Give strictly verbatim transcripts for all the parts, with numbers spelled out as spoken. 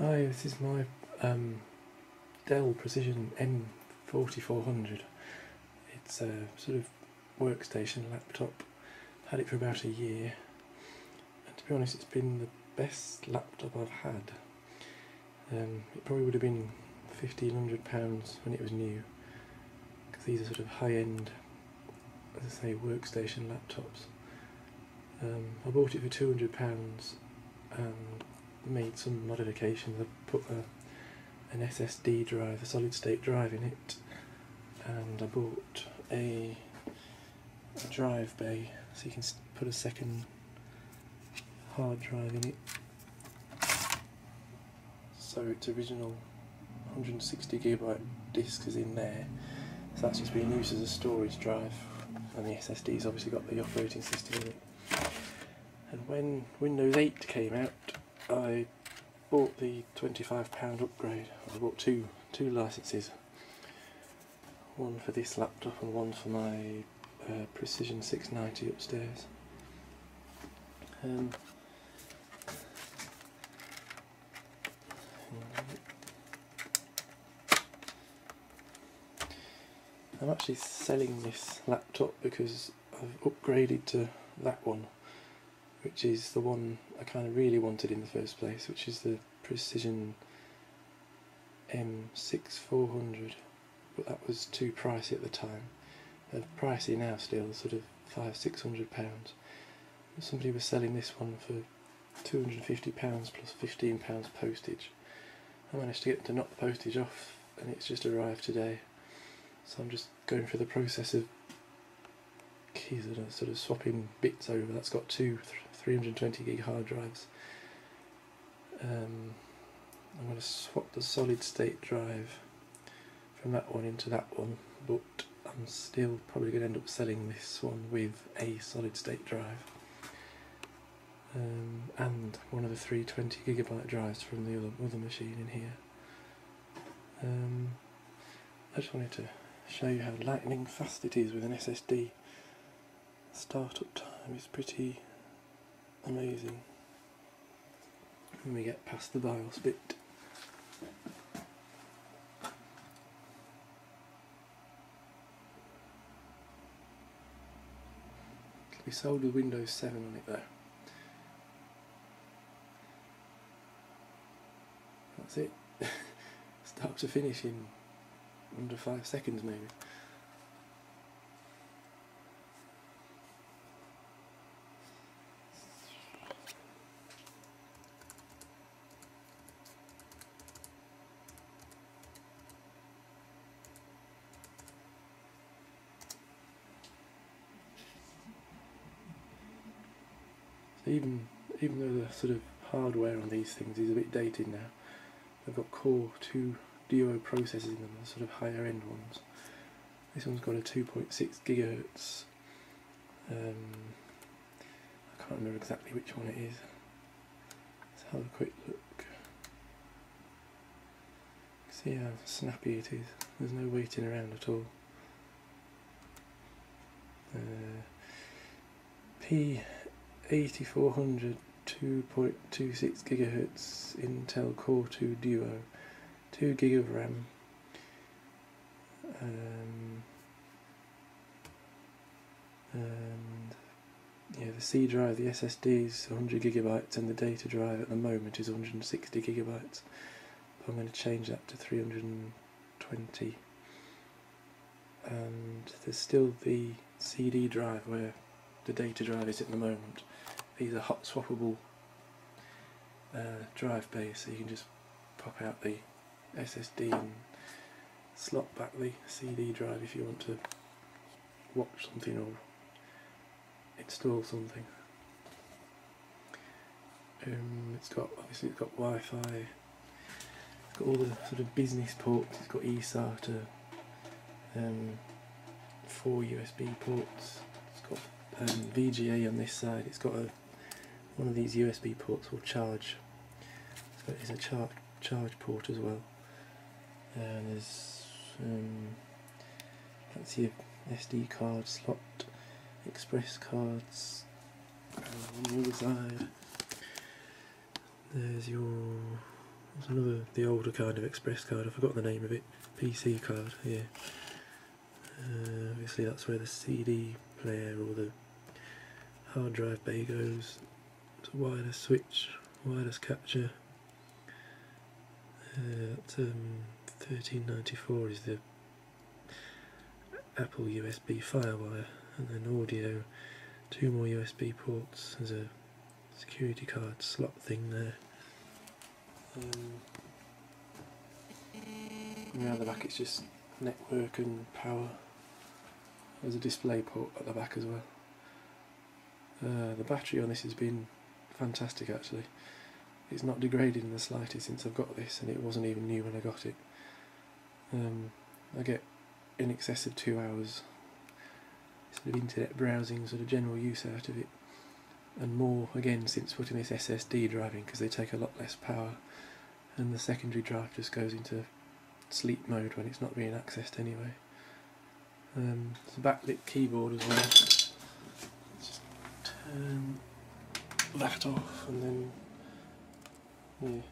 Hi, this is my um, Dell Precision M forty-four hundred. It's a sort of workstation laptop. Had it for about a year, and to be honest, it's been the best laptop I've had. Um, it probably would have been fifteen hundred pounds when it was new, because these are sort of high-end, as I say, workstation laptops. Um, I bought it for two hundred pounds and made some modifications. I put a, an S S D drive, a solid state drive in it, and I bought a, a drive bay so you can put a second hard drive in it. So its original one hundred sixty gigabyte disk is in there, so that's just being used as a storage drive, and the S S D's obviously got the operating system in it. And when Windows eight came out, I bought the twenty-five pound upgrade. I bought two two licenses, one for this laptop and one for my uh, Precision six ninety upstairs. Um, I'm actually selling this laptop because I've upgraded to that one, which is the one I kind of really wanted in the first place, which is the Precision M sixty-four hundred, but that was too pricey at the time. Uh, pricey now still, sort of five, six hundred pounds. Somebody was selling this one for two hundred and fifty pounds plus fifteen pounds postage. I managed to get them to knock the postage off, and it's just arrived today. So I'm just going through the process of keys and sort of swapping bits over. That's got two three hundred twenty gig hard drives. Um, I'm going to swap the solid state drive from that one into that one, but I'm still probably going to end up selling this one with a solid state drive um, and one of the three twenty gigabyte drives from the other, other machine in here. Um, I just wanted to show you how lightning fast it is with an S S D. Startup time is pretty amazing when we get past the BIOS bit. It'll be sold with Windows seven on it though. That's it. Start to finish in under five seconds maybe. Even even though the sort of hardware on these things is a bit dated now, they've got Core two Duo processors in them, the sort of higher end ones. This one's got a two point six gigahertz. Um, I can't remember exactly which one it is. Let's have a quick look. See how snappy it is. There's no waiting around at all. Uh, P eighty-four hundred two point two six gigahertz Intel Core two Duo, two gig of RAM, um, and yeah, the C drive, the S S D is one hundred gigabytes, and the data drive at the moment is one hundred sixty gigabytes. But I'm going to change that to three hundred twenty, and there's still the C D drive where the data drive is at the moment. These are hot swappable uh, drive bays, so you can just pop out the S S D and slot back the C D drive if you want to watch something or install something. Um, it's got, obviously it's got Wi-Fi, it's got all the sort of business ports, it's got eSATA, um, four U S B ports, it's got Um, V G A on this side. It's got a, one of these U S B ports will charge, so it's a char charge port as well. And there's um, that's your S D card slot, Express cards um, on the other side. There's your It's another, the older kind of Express card, I forgot the name of it, P C card, yeah. Uh, obviously that's where the C D player or the hard drive bay goes. It's a wireless switch, wireless capture. Uh, that's, um, thirteen ninety-four is the Apple U S B firewire, and then audio, two more U S B ports, there's a security card slot thing there. Um, around the back it's just network and power. There's a display port at the back as well. Uh, the battery on this has been fantastic actually. It's not degraded in the slightest since I've got this, and it wasn't even new when I got it. Um, I get in excess of two hours sort of internet browsing, sort of general use out of it, and more again since putting this S S D drive in, because they take a lot less power and the secondary drive just goes into sleep mode when it's not being accessed anyway. Um, it's a backlit keyboard as well. Let's just turn that off and then, yeah,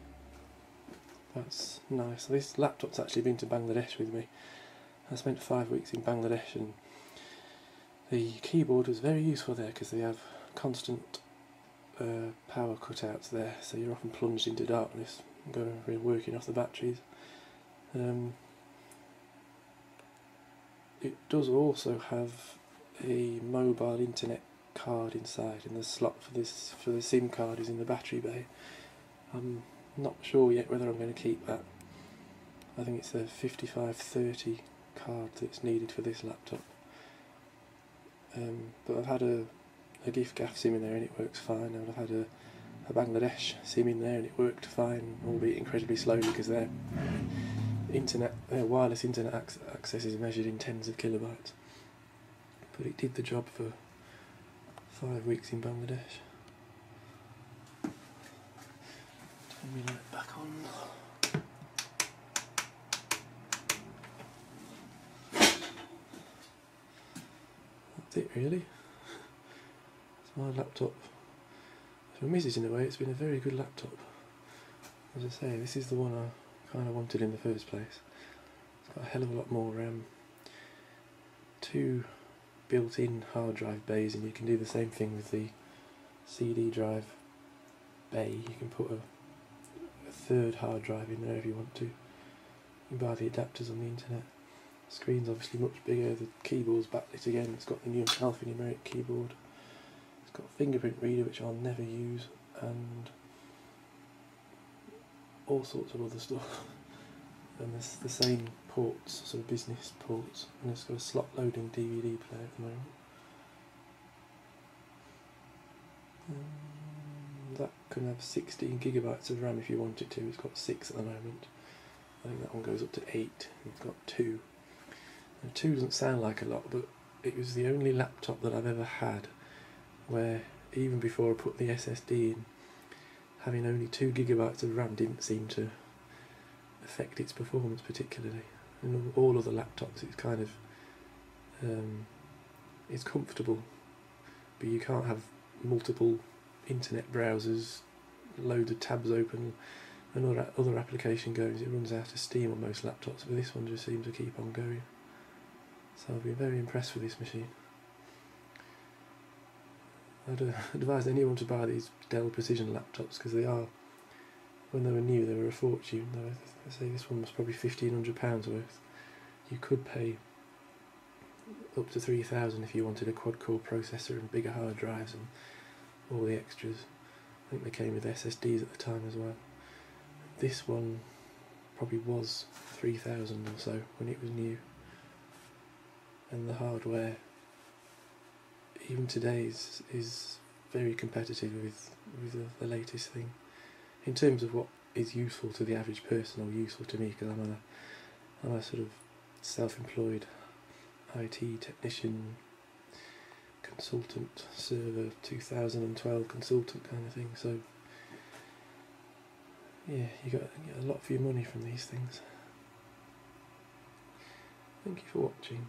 that's nice. This laptop's actually been to Bangladesh with me. I spent five weeks in Bangladesh and the keyboard was very useful there because they have constant uh, power cutouts there, so you're often plunged into darkness going and working off the batteries. Um, it does also have a mobile internet card inside, and the slot for this for the SIM card is in the battery bay. I'm not sure yet whether I'm going to keep that. I think it's the fifty-five thirty card that's needed for this laptop. Um, but I've had a, a Giffgaff SIM in there and it works fine, and I've had a, a Bangladesh SIM in there and it worked fine, albeit incredibly slowly because their internet, their wireless internet ac access is measured in tens of kilobytes. But it did the job for five weeks in Bangladesh. Turn me light back on. It really. It's my laptop. For Missus in a way, it's been a very good laptop. As I say, this is the one I kind of wanted in the first place. It's got a hell of a lot more RAM. Two built-in hard drive bays, and you can do the same thing with the C D drive bay. You can put a, a third hard drive in there if you want to. You can buy the adapters on the internet. Screen's obviously much bigger, the keyboard's backlit again, it's got the new alphanumeric keyboard, it's got a fingerprint reader which I'll never use, and all sorts of other stuff. And it's the same ports, sort of business ports, and it's got a slot loading D V D player at the moment. Um, that can have sixteen gigabytes of RAM if you want it to. It's got six at the moment. I think that one goes up to eight, it's got two. And two doesn't sound like a lot, but it was the only laptop that I've ever had where, even before I put the S S D in, having only two gigabytes of RAM didn't seem to affect its performance particularly. In all other laptops, it's kind of um, it's comfortable, but you can't have multiple internet browsers, loads of tabs open, and all that other application goes. It runs out of steam on most laptops, but this one just seems to keep on going. So I'll be very impressed with this machine. I'd uh, advise anyone to buy these Dell Precision laptops, because they are, when they were new, they were a fortune. Though I say this one was probably fifteen hundred pounds worth. You could pay up to three thousand if you wanted a quad-core processor and bigger hard drives and all the extras. I think they came with S S Ds at the time as well. This one probably was three thousand or so when it was new. And the hardware, even today, is, is very competitive with, with the, the latest thing. In terms of what is useful to the average person, or useful to me, because I'm a, I'm a sort of self-employed I T technician, consultant, server twenty twelve consultant kind of thing. So, yeah, you got you get a lot for your money from these things. Thank you for watching.